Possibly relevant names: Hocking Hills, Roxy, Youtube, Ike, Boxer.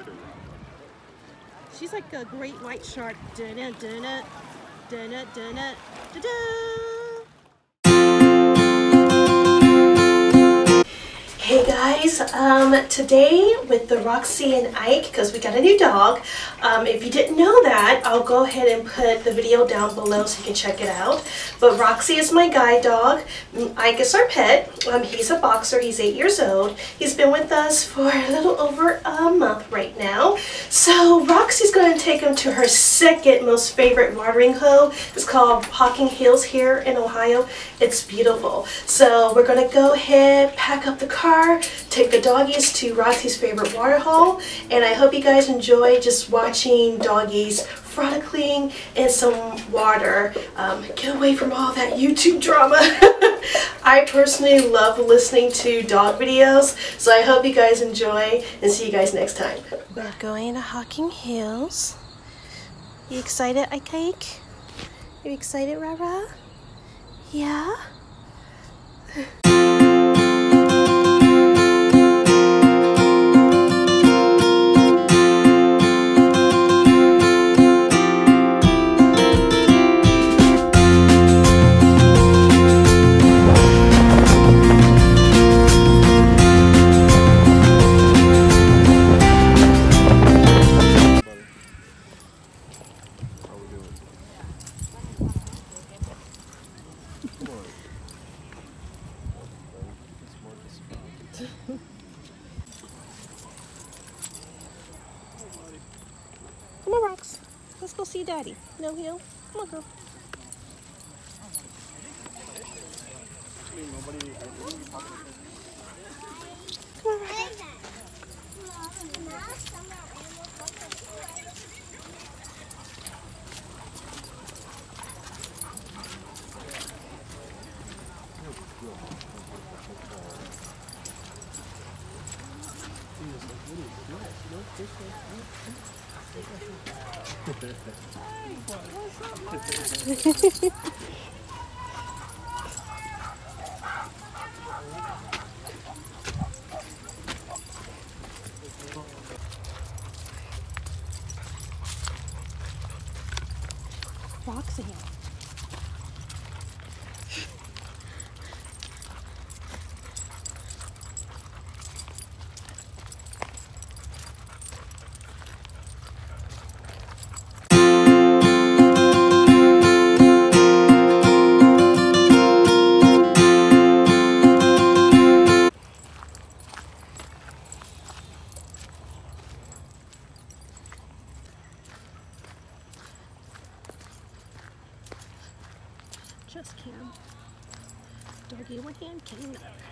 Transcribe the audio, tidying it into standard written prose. scared her. She's like a great white shark. Dun-dun, dun-dun, dun-dun, dun-dun, dun-dun. Hey guys, today with the Roxy and Ike, because we got a new dog, if you didn't know that, I'll go ahead and put the video down below so you can check it out. But Roxy is my guide dog, Ike is our pet. He's a boxer, he's 8 years old. He's been with us for a little over a month right now. So Roxy's going to take him to her second most favorite watering hole. It's called Hocking Hills here in Ohio. It's beautiful. So we're going to go ahead, pack up the car, take the doggies to Roxy's favorite water hole, and I hope you guys enjoy just watching doggies frolicking in some water. Get away from all that YouTube drama. I personally love listening to dog videos, so I hope you guys enjoy and see you guys next time. We're going to Hocking Hills. You excited, Ike? You excited, Rara? Yeah? Come on, Rox. Let's go see Daddy. No heel. Come on, girl. Come on, Rox. Roxy. Just cam. Doggy, one hand, cam.